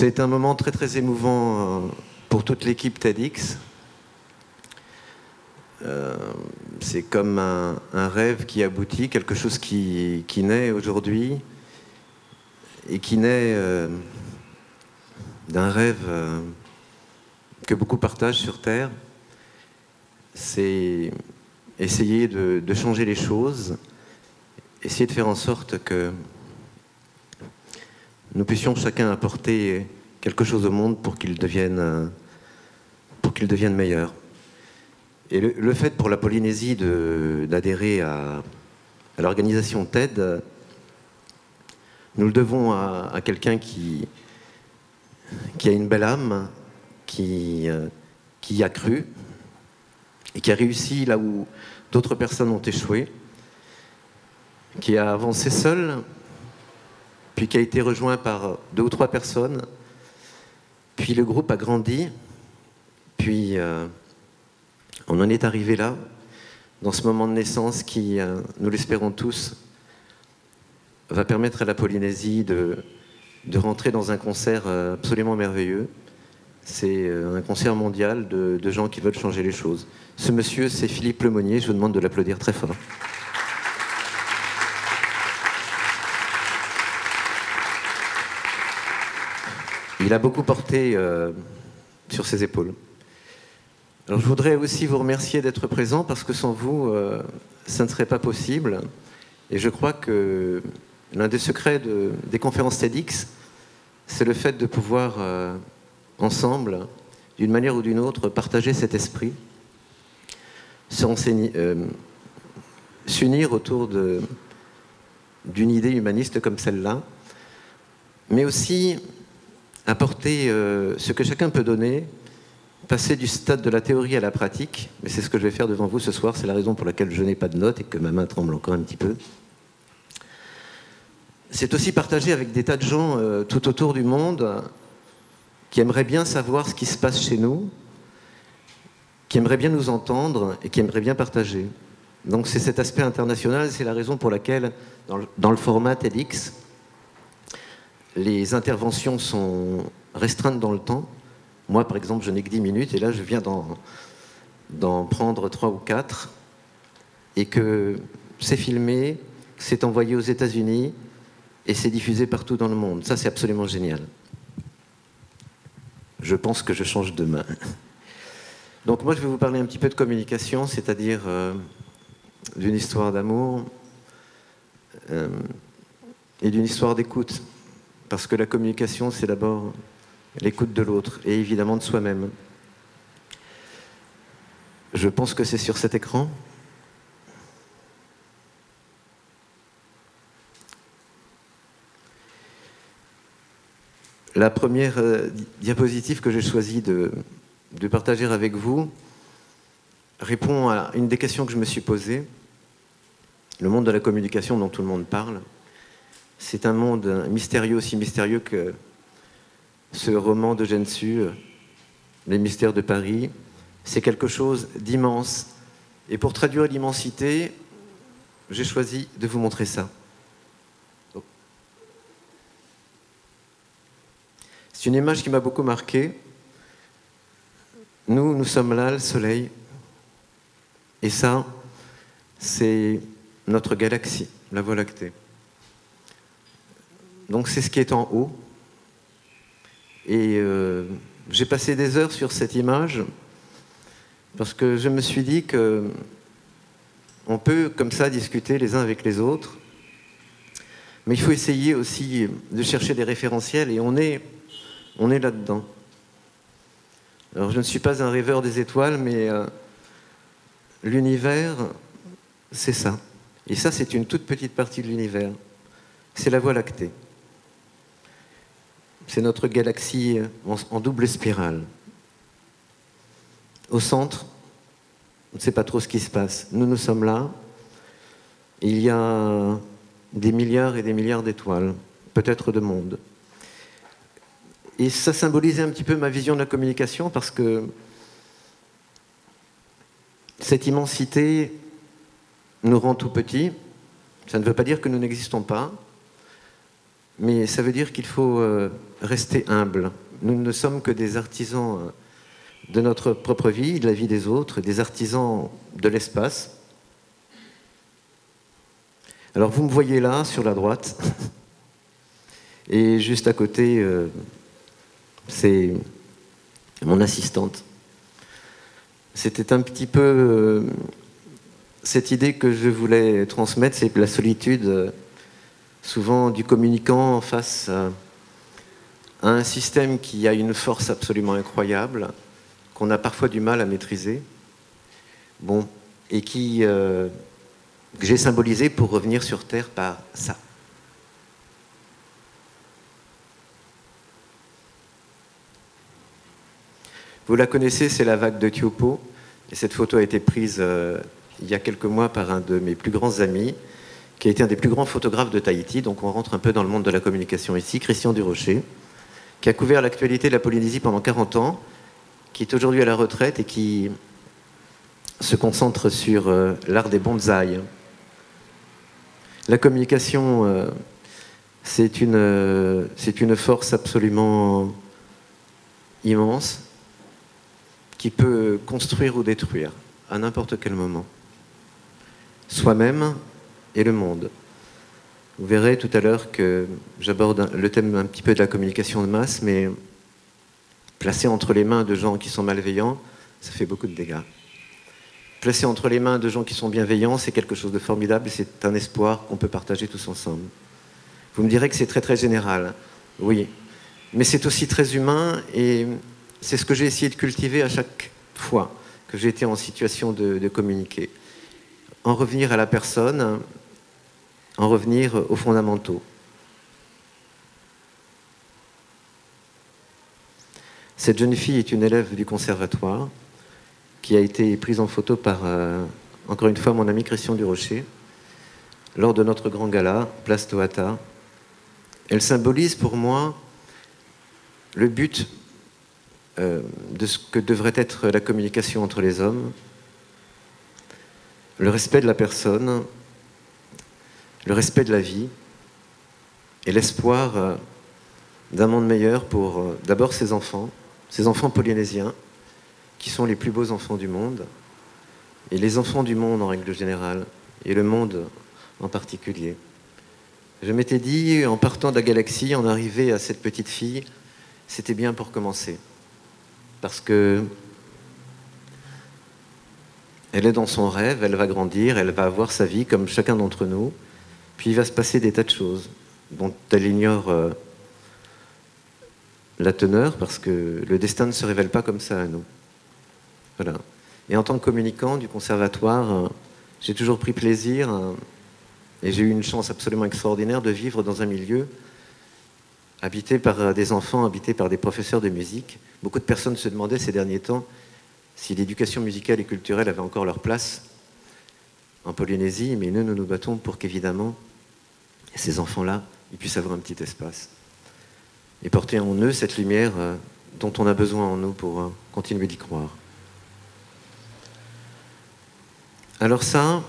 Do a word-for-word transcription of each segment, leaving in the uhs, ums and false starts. C'est un moment très très émouvant pour toute l'équipe TEDx. Euh, c'est comme un, un rêve qui aboutit, quelque chose qui, qui naît aujourd'hui et qui naît euh, d'un rêve euh, que beaucoup partagent sur Terre. C'est essayer de, de changer les choses, essayer de faire en sorte que nous puissions chacun apporter quelque chose au monde pour qu'il devienne, pour qu'il devienne meilleur. Et le, le fait pour la Polynésie d'adhérer à, à l'organisation TED, nous le devons à, à quelqu'un qui, qui a une belle âme, qui, qui y a cru, et qui a réussi là où d'autres personnes ont échoué, qui a avancé seul, puis qui a été rejoint par deux ou trois personnes, puis le groupe a grandi, puis... Euh, on en est arrivé là, dans ce moment de naissance qui, nous l'espérons tous, va permettre à la Polynésie de, de rentrer dans un concert absolument merveilleux. C'est un concert mondial de, de gens qui veulent changer les choses. Ce monsieur, c'est Philippe Lemonnier, je vous demande de l'applaudir très fort. Il a beaucoup porté euh, sur ses épaules. Alors, je voudrais aussi vous remercier d'être présent parce que sans vous, euh, ça ne serait pas possible. Et je crois que l'un des secrets de, des conférences TEDx, c'est le fait de pouvoir, euh, ensemble, d'une manière ou d'une autre, partager cet esprit, se renseigner, euh, s'unir autour de, d'une idée humaniste comme celle-là, mais aussi apporter euh, ce que chacun peut donner, passer du stade de la théorie à la pratique, mais c'est ce que je vais faire devant vous ce soir, c'est la raison pour laquelle je n'ai pas de notes et que ma main tremble encore un petit peu. C'est aussi partagé avec des tas de gens euh, tout autour du monde euh, qui aimeraient bien savoir ce qui se passe chez nous, qui aimeraient bien nous entendre et qui aimeraient bien partager. Donc c'est cet aspect international, c'est la raison pour laquelle, dans le, dans le format TEDx, les interventions sont restreintes dans le temps. Moi, par exemple, je n'ai que dix minutes, et là, je viens d'en prendre trois ou quatre, et que c'est filmé, c'est envoyé aux États-Unis et c'est diffusé partout dans le monde. Ça, c'est absolument génial. Je pense que je change de main. Donc moi, je vais vous parler un petit peu de communication, c'est-à-dire euh, d'une histoire d'amour euh, et d'une histoire d'écoute. Parce que la communication, c'est d'abord... l'écoute de l'autre, et évidemment de soi-même. Je pense que c'est sur cet écran. La première euh, diapositive que j'ai choisi de, de partager avec vous répond à une des questions que je me suis posée. Le monde de la communication dont tout le monde parle, c'est un monde mystérieux, aussi mystérieux que ce roman d'Eugène Sue, Les Mystères de Paris. C'est quelque chose d'immense. Et pour traduire l'immensité, j'ai choisi de vous montrer ça. C'est une image qui m'a beaucoup marqué. Nous, nous sommes là, le soleil. Et ça, c'est notre galaxie, la Voie lactée. Donc c'est ce qui est en haut. Et euh, j'ai passé des heures sur cette image parce que je me suis dit que on peut comme ça discuter les uns avec les autres, mais il faut essayer aussi de chercher des référentiels, et on est, on est là-dedans. Alors je ne suis pas un rêveur des étoiles, mais euh, l'univers, c'est ça. Et ça, c'est une toute petite partie de l'univers. C'est la Voie lactée. C'est notre galaxie en double spirale. Au centre, on ne sait pas trop ce qui se passe. Nous, nous sommes là. Il y a des milliards et des milliards d'étoiles, peut-être de monde. Et ça symbolisait un petit peu ma vision de la communication, parce que cette immensité nous rend tout petits. Ça ne veut pas dire que nous n'existons pas. mais ça veut dire qu'il faut euh, rester humble. Nous ne sommes que des artisans euh, de notre propre vie, de la vie des autres, des artisans de l'espace. Alors vous me voyez là, sur la droite, et juste à côté, euh, c'est mon assistante. C'était un petit peu euh, cette idée que je voulais transmettre, c'est la solitude euh, souvent du communicant face à un système qui a une force absolument incroyable, qu'on a parfois du mal à maîtriser, bon, et qui, euh, que j'ai symbolisé pour revenir sur Terre par ça. Vous la connaissez, c'est la vague de Thiopo, et cette photo a été prise euh, il y a quelques mois par un de mes plus grands amis, qui a été un des plus grands photographes de Tahiti, donc on rentre un peu dans le monde de la communication ici, Christian Durocher, qui a couvert l'actualité de la Polynésie pendant quarante ans, qui est aujourd'hui à la retraite et qui se concentre sur euh, l'art des bonsaïs. La communication, euh, c'est une, euh, c'est une force absolument immense qui peut construire ou détruire à n'importe quel moment. Soi-même et le monde. Vous verrez tout à l'heure que j'aborde le thème un petit peu de la communication de masse, mais placé entre les mains de gens qui sont malveillants, ça fait beaucoup de dégâts. Placé entre les mains de gens qui sont bienveillants, c'est quelque chose de formidable, c'est un espoir qu'on peut partager tous ensemble. Vous me direz que c'est très très général, oui, mais c'est aussi très humain, et c'est ce que j'ai essayé de cultiver à chaque fois que j'ai été en situation de, de communiquer. En revenir à la personne, en revenir aux fondamentaux. Cette jeune fille est une élève du conservatoire qui a été prise en photo par, euh, encore une fois, mon ami Christian Durocher lors de notre grand gala, Place Toata. Elle symbolise pour moi le but euh, de ce que devrait être la communication entre les hommes, le respect de la personne, le respect de la vie et l'espoir d'un monde meilleur pour d'abord ces enfants, ces enfants polynésiens qui sont les plus beaux enfants du monde et les enfants du monde en règle générale et le monde en particulier. Je m'étais dit, en partant de la galaxie, en arrivant à cette petite fille, c'était bien pour commencer parce que elle est dans son rêve, elle va grandir, elle va avoir sa vie comme chacun d'entre nous, puis il va se passer des tas de choses dont elle ignore euh, la teneur parce que le destin ne se révèle pas comme ça à nous. Voilà. Et en tant que communicant du conservatoire, euh, j'ai toujours pris plaisir euh, et j'ai eu une chance absolument extraordinaire de vivre dans un milieu habité par des enfants, habité par des professeurs de musique. Beaucoup de personnes se demandaient ces derniers temps si l'éducation musicale et culturelle avait encore leur place en Polynésie, mais nous, nous nous battons pour qu'évidemment, ces enfants-là, ils puissent avoir un petit espace et porter en eux cette lumière euh, dont on a besoin en nous pour euh, continuer d'y croire. Alors ça,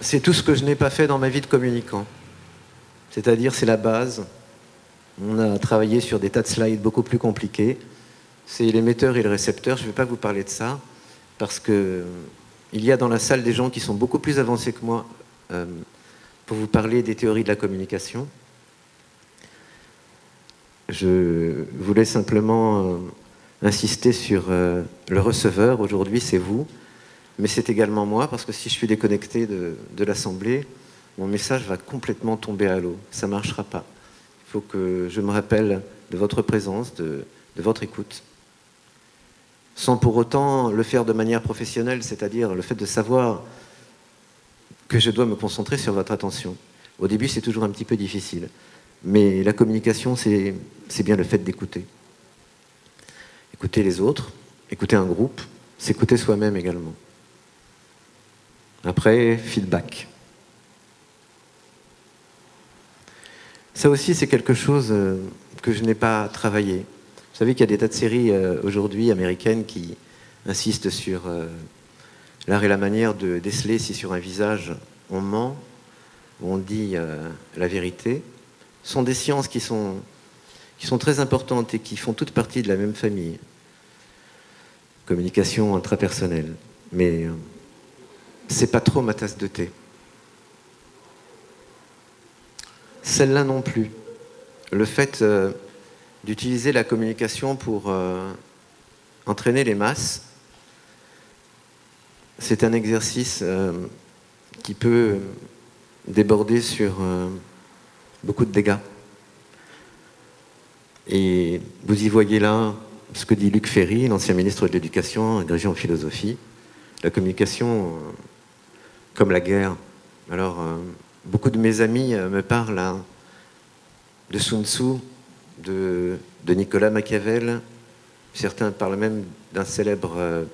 c'est tout ce que je n'ai pas fait dans ma vie de communicant. C'est-à-dire, c'est la base. On a travaillé sur des tas de slides beaucoup plus compliqués. C'est l'émetteur et le récepteur, je ne vais pas vous parler de ça, parce qu'il y a dans la salle des gens qui sont beaucoup plus avancés que moi euh, pour vous parler des théories de la communication. Je voulais simplement euh, insister sur euh, le receveur, aujourd'hui c'est vous, mais c'est également moi, parce que si je suis déconnecté de, de l'assemblée, mon message va complètement tomber à l'eau, ça ne marchera pas. Il faut que je me rappelle de votre présence, de, de votre écoute, sans pour autant le faire de manière professionnelle, c'est-à-dire le fait de savoir que je dois me concentrer sur votre attention. Au début, c'est toujours un petit peu difficile, mais la communication, c'est bien le fait d'écouter. Écouter les autres, écouter un groupe, s'écouter soi-même également. Après, feedback. Ça aussi, c'est quelque chose que je n'ai pas travaillé. Vous savez qu'il y a des tas de séries euh, aujourd'hui américaines qui insistent sur euh, l'art et la manière de déceler si sur un visage on ment, on dit euh, la vérité, sont des sciences qui sont, qui sont très importantes et qui font toutes partie de la même famille. Communication intrapersonnelle. Mais euh, c'est pas trop ma tasse de thé. Celle-là non plus. Le fait euh, d'utiliser la communication pour euh, entraîner les masses, c'est un exercice euh, qui peut déborder sur euh, beaucoup de dégâts. Et vous y voyez là ce que dit Luc Ferry, l'ancien ministre de l'Éducation, agrégé en philosophie. La communication, euh, comme la guerre. Alors, euh, beaucoup de mes amis euh, me parlent hein, de Sun Tzu, de, de Nicolas Machiavel. Certains parlent même d'un célèbre euh,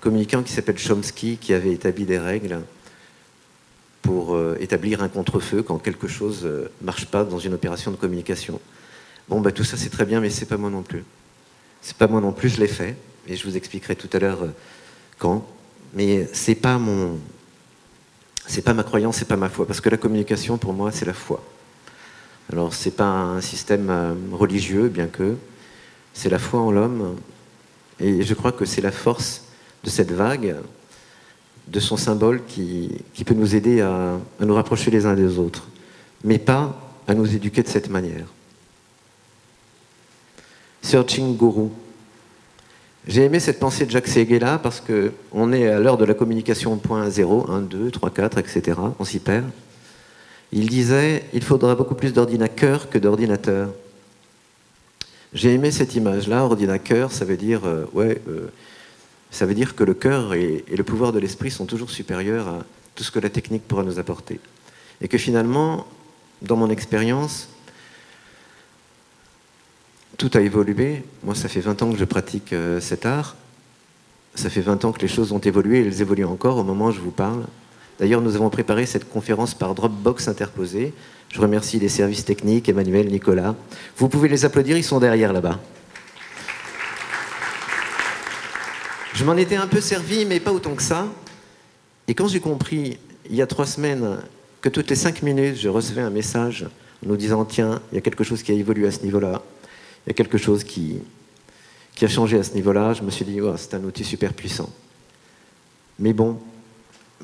communicant qui s'appelle Chomsky, qui avait établi des règles pour euh, établir un contre-feu quand quelque chose ne euh, marche pas dans une opération de communication. Bon, bah, tout ça, c'est très bien, mais c'est pas moi non plus. C'est pas moi non plus, je l'ai fait, et je vous expliquerai tout à l'heure euh, quand. Mais c'est pas mon... c'est pas ma croyance, c'est pas ma foi. Parce que la communication, pour moi, c'est la foi. Alors, c'est pas un système religieux, bien que. C'est la foi en l'homme. Et je crois que c'est la force de cette vague, de son symbole, qui, qui peut nous aider à, à nous rapprocher les uns des autres. Mais pas à nous éduquer de cette manière. Searching Guru. J'ai aimé cette pensée de Jacques Segela parce qu'on est à l'heure de la communication point zéro, un, deux, trois, quatre, et cetera. On s'y perd. Il disait « Il faudra beaucoup plus d'ordinacœurs que d'ordinateurs ». J'ai aimé cette image-là. Ordinacœur, ça veut dire euh, ouais, euh, ça veut dire que le cœur et, et le pouvoir de l'esprit sont toujours supérieurs à tout ce que la technique pourra nous apporter. Et que finalement, dans mon expérience, tout a évolué. Moi, ça fait vingt ans que je pratique euh, cet art. Ça fait vingt ans que les choses ont évolué et elles évoluent encore au moment où je vous parle. D'ailleurs, nous avons préparé cette conférence par Dropbox interposée. Je remercie les services techniques, Emmanuel, Nicolas. Vous pouvez les applaudir, ils sont derrière, là-bas. Je m'en étais un peu servi, mais pas autant que ça. Et quand j'ai compris, il y a trois semaines, que toutes les cinq minutes, je recevais un message en nous disant « Tiens, il y a quelque chose qui a évolué à ce niveau-là. » Il y a quelque chose qui, qui a changé à ce niveau-là. Je me suis dit, oh, c'est un outil super puissant. Mais bon,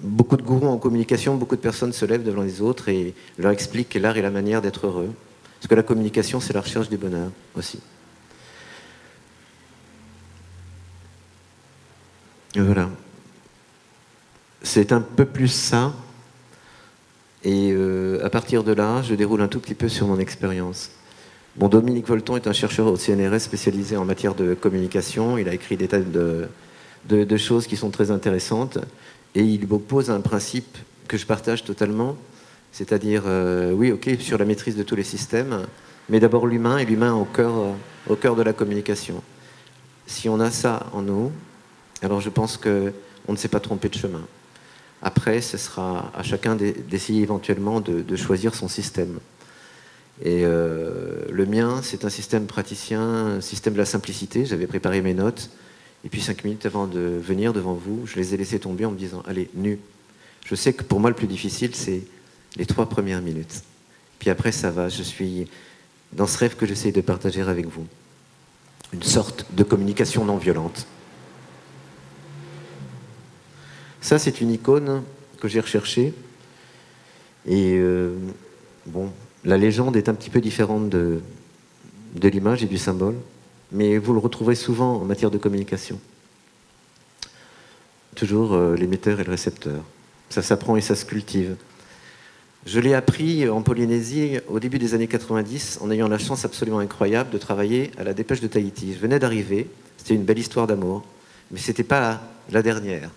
beaucoup de gourous en communication, beaucoup de personnes se lèvent devant les autres et leur expliquent l'art et la manière d'être heureux. Parce que la communication, c'est la recherche du bonheur aussi. Et voilà. C'est un peu plus ça. Et euh, à partir de là, je déroule un tout petit peu sur mon expérience. Bon, Dominique Wolton est un chercheur au C N R S spécialisé en matière de communication. Il a écrit des tas de, de, de choses qui sont très intéressantes. Et il oppose un principe que je partage totalement, c'est-à-dire, euh, oui, ok, sur la maîtrise de tous les systèmes, mais d'abord l'humain, et l'humain au cœur, au cœur de la communication. Si on a ça en nous, alors je pense qu'on ne s'est pas trompé de chemin. Après, ce sera à chacun d'essayer éventuellement de, de choisir son système. Et euh, le mien, c'est un système praticien, un système de la simplicité. J'avais préparé mes notes, et puis cinq minutes avant de venir devant vous, je les ai laissées tomber en me disant « Allez, nu !» Je sais que pour moi, le plus difficile, c'est les trois premières minutes. Puis après, ça va, je suis dans ce rêve que j'essaie de partager avec vous. Une sorte de communication non violente. Ça, c'est une icône que j'ai recherchée. Et euh, bon... la légende est un petit peu différente de, de l'image et du symbole, mais vous le retrouvez souvent en matière de communication. Toujours euh, l'émetteur et le récepteur. Ça s'apprend et ça se cultive. Je l'ai appris en Polynésie au début des années quatre-vingt-dix, en ayant la chance absolument incroyable de travailler à la Dépêche de Tahiti. Je venais d'arriver, c'était une belle histoire d'amour, mais ce n'était pas la, la dernière.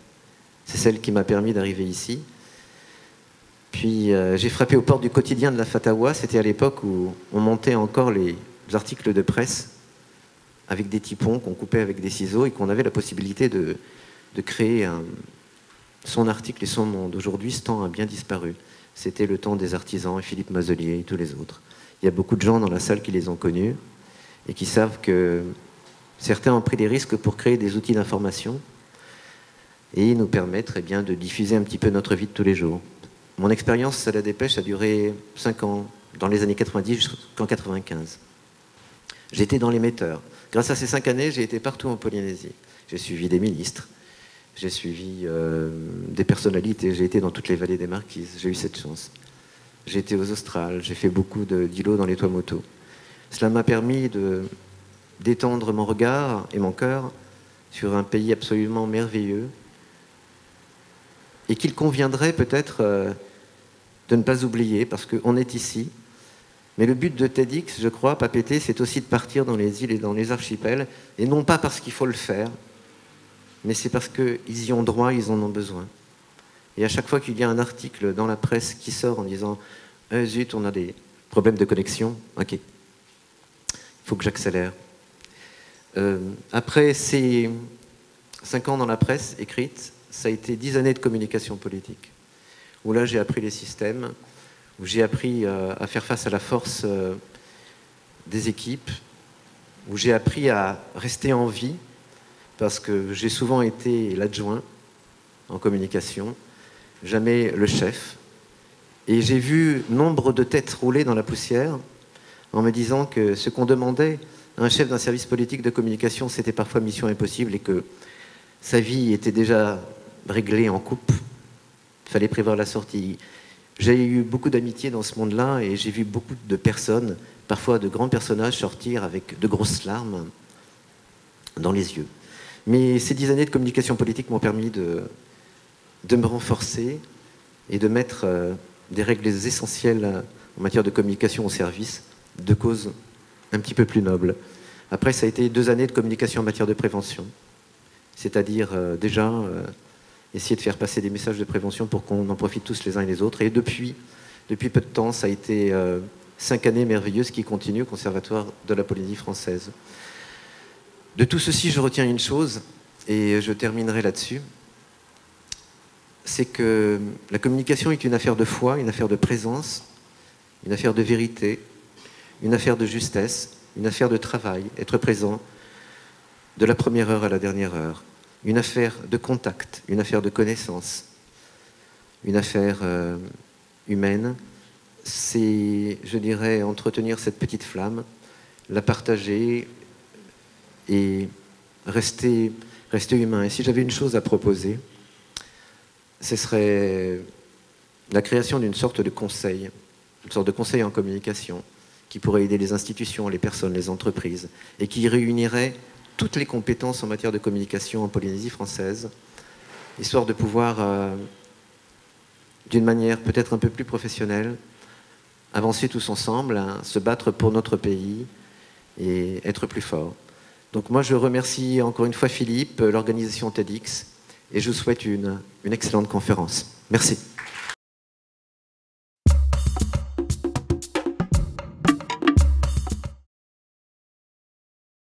C'est celle qui m'a permis d'arriver ici. Puis euh, j'ai frappé aux portes du quotidien de la Fatawa. C'était à l'époque où on montait encore les articles de presse avec des typons qu'on coupait avec des ciseaux et qu'on avait la possibilité de, de créer un, son article et son nom. D'aujourd'hui, ce temps a bien disparu. C'était le temps des artisans et Philippe Mazelier et tous les autres. Il y a beaucoup de gens dans la salle qui les ont connus et qui savent que certains ont pris des risques pour créer des outils d'information et nous permettre eh bien, de diffuser un petit peu notre vie de tous les jours. Mon expérience à la Dépêche a duré cinq ans, dans les années quatre-vingt-dix jusqu'en quatre-vingt-quinze. J'étais dans l'émetteur. Grâce à ces cinq années, j'ai été partout en Polynésie. J'ai suivi des ministres, j'ai suivi euh, des personnalités, j'ai été dans toutes les vallées des Marquises, j'ai eu cette chance. J'ai été aux Australes, j'ai fait beaucoup d'îlots dans les Tuamotu. Cela m'a permis de d'étendre mon regard et mon cœur sur un pays absolument merveilleux et qu'il conviendrait peut-être euh, de ne pas oublier, parce qu'on est ici. Mais le but de TEDx, je crois, Papeete, c'est aussi de partir dans les îles et dans les archipels, et non pas parce qu'il faut le faire, mais c'est parce qu'ils y ont droit, ils en ont besoin. Et à chaque fois qu'il y a un article dans la presse qui sort en disant « Ah zut, on a des problèmes de connexion, ok, il faut que j'accélère. Euh, » Après ces cinq ans dans la presse écrite, ça a été dix années de communication politique, où là j'ai appris les systèmes, où j'ai appris euh, à faire face à la force euh, des équipes, où j'ai appris à rester en vie, parce que j'ai souvent été l'adjoint en communication, jamais le chef. Et j'ai vu nombre de têtes rouler dans la poussière en me disant que ce qu'on demandait à un chef d'un service politique de communication, c'était parfois mission impossible et que sa vie était déjà réglée en coupe. Il fallait prévoir la sortie. J'ai eu beaucoup d'amitié dans ce monde-là et j'ai vu beaucoup de personnes, parfois de grands personnages, sortir avec de grosses larmes dans les yeux. Mais ces dix années de communication politique m'ont permis de, de me renforcer et de mettre euh, des règles essentielles en matière de communication au service de causes un petit peu plus nobles. Après, ça a été deux années de communication en matière de prévention, c'est-à-dire euh, déjà... Euh, essayer de faire passer des messages de prévention pour qu'on en profite tous les uns et les autres. Et depuis, depuis peu de temps, ça a été euh, cinq années merveilleuses qui continuent au Conservatoire de la Polynésie française. De tout ceci, je retiens une chose, et je terminerai là-dessus, c'est que la communication est une affaire de foi, une affaire de présence, une affaire de vérité, une affaire de justesse, une affaire de travail, être présent de la première heure à la dernière heure. Une affaire de contact, une affaire de connaissance, une affaire euh, humaine, c'est, je dirais, entretenir cette petite flamme, la partager et rester, rester humain. Et si j'avais une chose à proposer, ce serait la création d'une sorte de conseil, une sorte de conseil en communication, qui pourrait aider les institutions, les personnes, les entreprises, et qui réunirait toutes les compétences en matière de communication en Polynésie française, histoire de pouvoir, euh, d'une manière peut-être un peu plus professionnelle, avancer tous ensemble, hein, se battre pour notre pays et être plus fort. Donc moi, je remercie encore une fois Philippe, l'organisation TEDx, et je vous souhaite une, une excellente conférence. Merci.